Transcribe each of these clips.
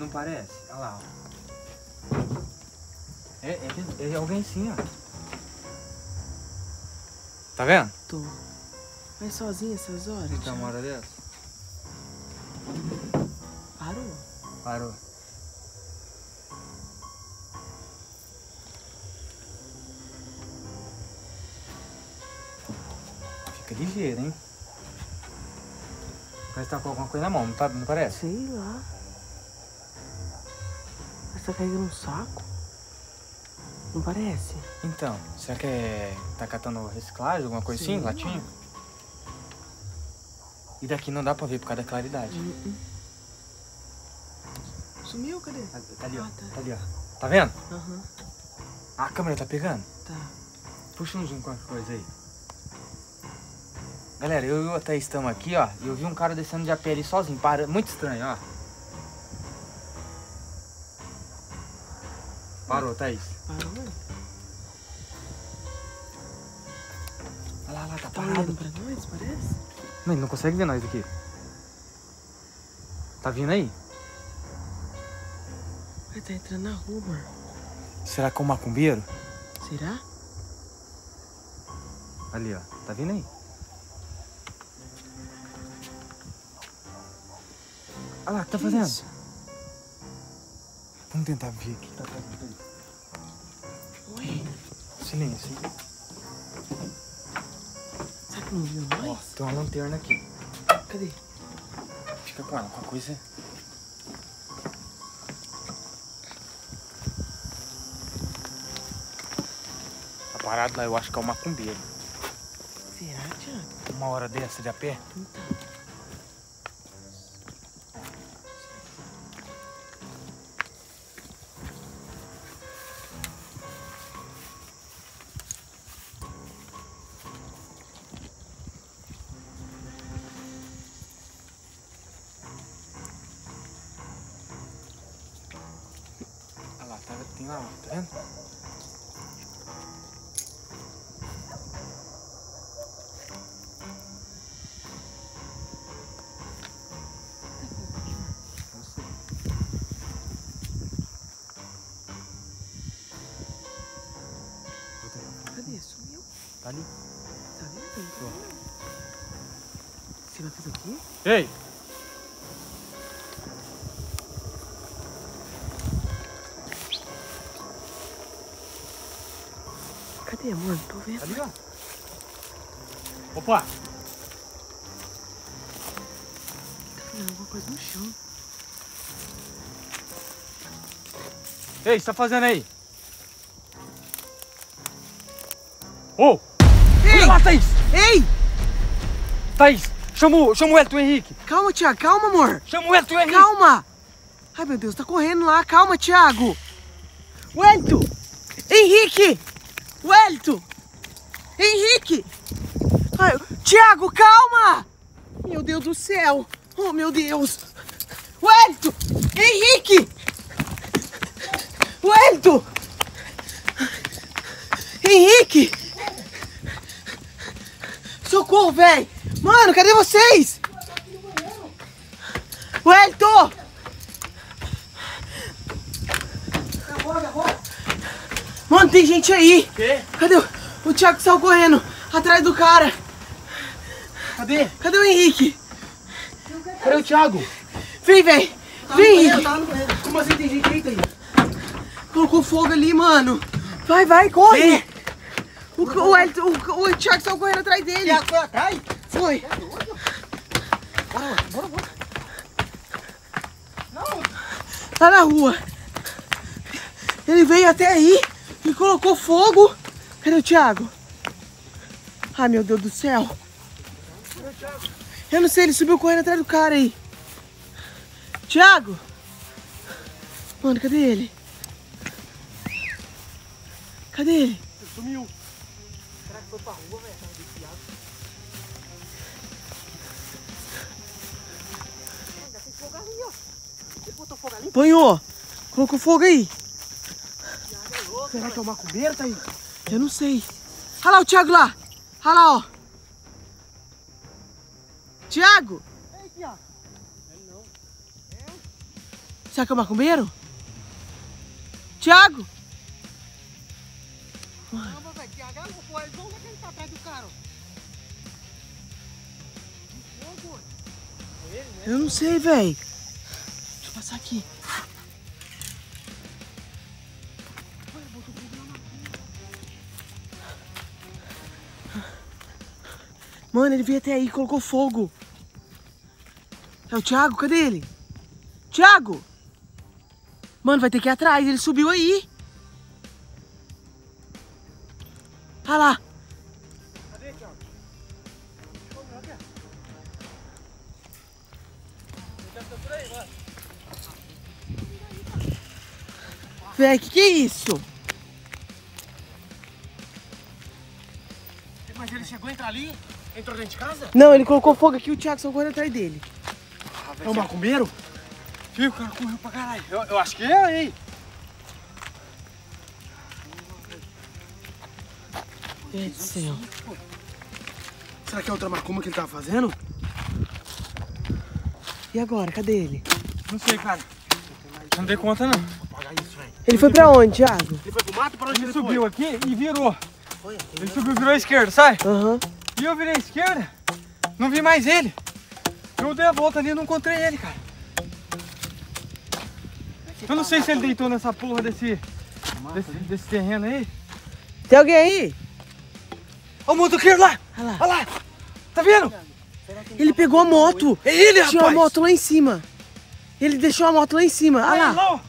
Não parece? Olha lá, ó. É alguém sim, ó. Tá vendo? Tô. Mas sozinho essas horas? Então, uma hora dessa? Parou. Parou. Fica ligeiro, hein? Parece que tá com alguma coisa na mão, não parece? Sei lá. Mas tá caindo num saco? Não parece? Então, será que tá catando reciclagem, alguma coisa assim, latinha? E daqui não dá pra ver por causa da claridade. Sumiu, cadê? Tá ali, ó. Tá ali, ó. Tá vendo? Aham. A câmera tá pegando? Tá. Puxa um zoom com qualquer coisa aí. Galera, eu e a Thaís estamos aqui, ó. E eu vi um cara descendo de a pé ali sozinho, parando. Muito estranho, ó. Parou, Thaís. Parou, velho. Olha lá, tá parado. Tá pra nós, parece? Não, ele não consegue ver nós daqui. Tá vindo aí? Vai, tá entrando na rua, mano. Será que é um macumbeiro? Será? Ali, ó. Tá vindo aí? Olha lá, o que tá fazendo? Isso? Vamos tentar ver aqui. Tá Oi? Silêncio. Será que não viu nós? Ó, tem uma lanterna aqui. Cadê? Fica com ela, com a coisa. Tá parado lá, eu acho que é o macumbeiro. Será, Thiago? Uma hora dessa de a pé? Então. Tem lá, tá vendo? Cadê? Sumiu? Tá ali. Tá vendo? Você vai fazer o quê? Ei! Cadê, amor? Tô vendo. Ali, ó. Opa! Tá fazendo alguma coisa no chão. Ei, o que você tá fazendo aí? Ô! Oh! Ei! Lá, Thaís! Ei! Thaís, chama o Welton e o Henrique. Calma, Thiago. Calma, amor. Chama o Welton e o Henrique. Calma! Ai, meu Deus. Tá correndo lá. Calma, Thiago. Welton! Henrique! Welton! Henrique! Ai, Thiago, calma! Meu Deus do céu! Oh, meu Deus! Welton! Henrique! Welton! Henrique! Socorro, velho! Mano, cadê vocês? Welton! Mano, tem gente aí! Quê? Cadê? O Thiago saiu correndo atrás do cara! Cadê? Cadê o Henrique? Cadê o Thiago? Vem, velho! Vem, Henrique! Como assim tem gente aí, Thaís? Colocou fogo ali, mano! Vai, vai, corre! O Thiago saiu correndo atrás dele! Thiago foi atrás? Foi! Bora, bora, bora! Não! Tá na rua! Ele veio até aí! E colocou fogo. Cadê o Thiago? Ai, meu Deus do céu. Eu não sei, ele subiu correndo atrás do cara aí. Thiago! Mano, cadê ele? Cadê ele? Ele sumiu. Será que foi pra rua, velho? Ainda tem fogo ali, ó. Ele botou fogo ali? Apanhou. Colocou fogo aí. Será que é o macumbeiro, Thaís? Eu não sei. Olha lá o Thiago lá. Olha lá, ó. Thiago! Ei, Thiago. Ele não. Será que é o macumbeiro? Thiago! Calma, velho. Thiago, é o coelho. Onde é que ele tá atrás do cara? Eu não sei, velho. Deixa eu passar aqui. Mano, ele veio até aí e colocou fogo. É o Thiago? Cadê ele? Thiago! Mano, vai ter que ir atrás. Ele subiu aí. Olha lá. Cadê, Thiago? Véi, que é isso? Mas ele chegou a entrar ali? Entrou dentro de casa? Não, ele colocou fogo aqui e o Thiago só correu atrás dele. É um macumbeiro? Fio, o cara correu pra caralho. Eu acho que é, hein? Meu Deus do céu. Será que é outra macumba que ele tava fazendo? E agora? Cadê ele? Não sei, cara. Não dei conta, não. Ele foi pra onde, Thiago? Ele foi pro mato, pra onde ele subiu aqui e virou. Ele subiu e virou à esquerda, sai? Aham. E eu virei à esquerda, não vi mais ele. Eu dei a volta ali e não encontrei ele, cara. Eu não sei se ele deitou nessa porra desse terreno aí. Tem alguém aí? Olha o motoqueiro lá! Olha lá! Tá vendo? Ele pegou a moto! É ele, rapaz! Deixou a moto lá em cima. Ele deixou a moto lá em cima, olha lá!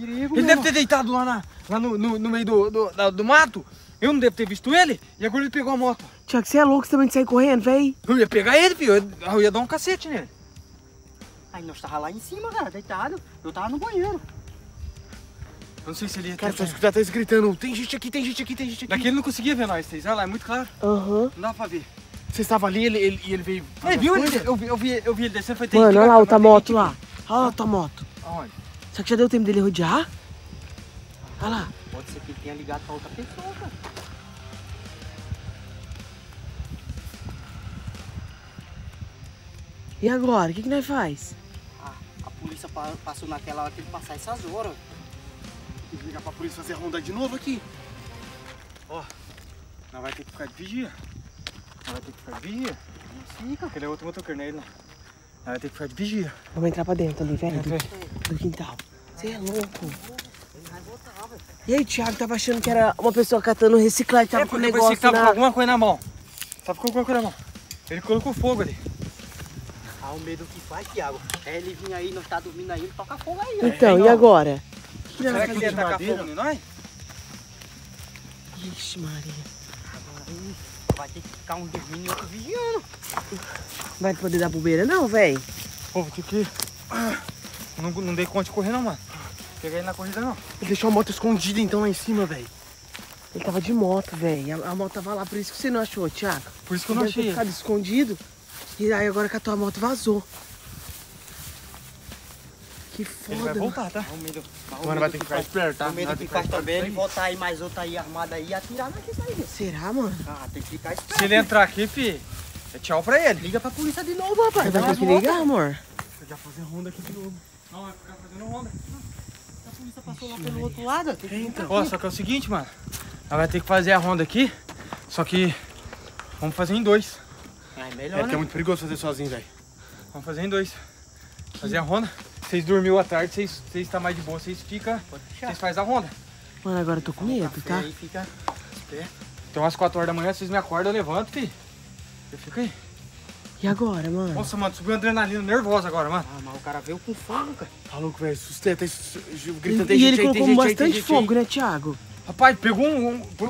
Ele deve ter deitado lá no meio do mato. Eu não devo ter visto ele. E agora ele pegou a moto. Tiago, você é louco, você também de sair correndo, véi? Eu ia pegar ele, filho. Eu ia dar um cacete nele. Aí nós tava lá em cima, cara, deitado. Eu tava no banheiro. Eu não sei se ele ia... Cara, tá escutando a Thaís gritando. Tem gente aqui, tem gente aqui, tem gente aqui. Daqui ele não conseguia ver nós, Thaís. Olha lá, é muito claro. Aham. Não dava pra ver. Você estava ali e ele veio... Ele viu? Eu vi ele descendo. Foi... Mano, olha lá outra moto lá. Olha lá outra moto. Aonde? Será que já deu tempo dele rodear? Olha lá. Pode ser que ele tenha ligado pra outra pessoa, cara. E agora? O que nós faz? A polícia passou naquela hora que ele passar essas horas. Tem que ligar pra polícia fazer a ronda de novo aqui. Ó, nós vai ter que ficar de vigia. Nós vai ter que ficar de vigia. Sim, cara. Aquele é outro motoqueiro, né? Nós vai ter que ficar de vigia. Vamos entrar pra dentro ali, velho. Do quintal. Você é louco. E aí, Thiago, tava achando que era uma pessoa catando reciclagem, tava com um negócio que tava com alguma coisa na mão. Tava com alguma coisa na mão. Ele colocou fogo ali. Ah, o medo que faz, Thiago. É ele vir aí, nós tá dormindo aí, ele toca fogo aí. Então, e agora? Será que ele ia tacar fogo em nós? Ixi, Maria. Agora vai ter que ficar um dormindo e outro vigiando. Vai poder dar bobeira não, velho? Pô, vou ter que... Não dei conta de correr não, mano. Peguei ele na corrida, não. Ele deixou a moto escondida, então, lá em cima, velho. Ele tava de moto, velho. A moto tava lá, por isso que você não achou, Thiago. Por isso que eu não achei. Ele ficado escondido. E aí, agora que a tua moto vazou. Que foda. Ele vai voltar, tá? Mano, vai ter que ficar esperto, tá? O medo que faz também ele voltar aí, mais outro aí armado aí e atirar naquele aí. Será, mano? Ah, tem que ficar esperto. Se ele entrar aqui, fi, é tchau pra ele. Liga pra polícia de novo, rapaz. Você vai ter que ligar, amor? Eu já fazer ronda aqui de novo. Não, vai ficar fazendo ronda. A polícia passou lá pelo outro lado, tem que entrar. Ó, só que é o seguinte, mano. Ela vai ter que fazer a ronda aqui, só que vamos fazer em dois. É melhor, né? É muito perigoso fazer sozinho, velho. Vamos fazer em dois. Fazer a ronda. Vocês dormiram à tarde, vocês estão mais de boa, vocês ficam, vocês fazem a ronda. Mano, agora eu tô com medo, tá? Aí fica esperto. Então às 4 horas da manhã, vocês me acordam, eu levanto, filho. Eu fico aí. E agora, mano? Nossa, mano, subiu uma adrenalina nervosa agora, mano. Ah, mas o cara veio com fogo, cara. Tá louco, velho. Sustenta isso. Grita, tem gente aí, tem gente aí. E ele colocou bastante fogo, né, Thiago? Rapaz, pegou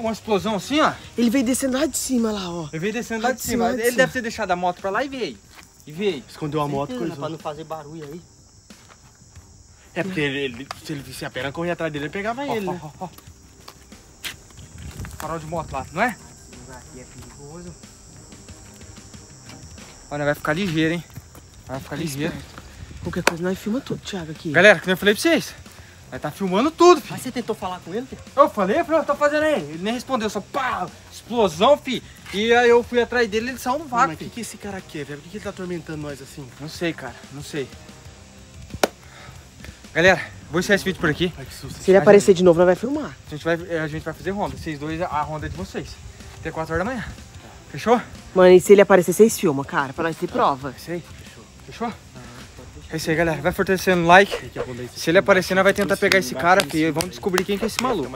uma explosão assim, ó. Ele veio descendo lá de cima, lá, ó. Ele veio descendo lá de cima. Ele deve ter deixado a moto pra lá e veio. E veio. Escondeu a moto, coisa. Pra não fazer barulho aí. É porque se ele visse a perna, corria atrás dele, ele pegava ele, né? Ó. Farol de moto lá, não é? Esse lugar aqui é perigoso. Olha, vai ficar ligeiro, hein? Vai ficar ligeiro. Qualquer coisa, nós filma tudo, Thiago, aqui. Galera, como eu falei pra vocês, Vai tá filmando tudo, filho. Mas você tentou falar com ele, filho? Eu falei, filho, tá fazendo aí. Ele nem respondeu, só pá, explosão, filho. E aí eu fui atrás dele e ele saiu no vácuo. Mas o que esse cara quer, velho? Por que ele tá atormentando nós assim? Não sei, cara, não sei. Galera, vou encerrar esse vídeo por aqui. Ai, que susto. Se ele aparecer de novo, nós vai filmar. A gente vai fazer ronda. Vocês dois, a ronda é de vocês. Até 4 horas da manhã. Fechou? Mano, e se ele aparecer, vocês filmam, cara, pra nós ter prova. Isso aí. Fechou. Fechou? É isso aí, galera. Vai fortalecendo o like. Se ele aparecer, nós vai tentar pegar esse cara, filho. Vamos descobrir quem que é esse maluco.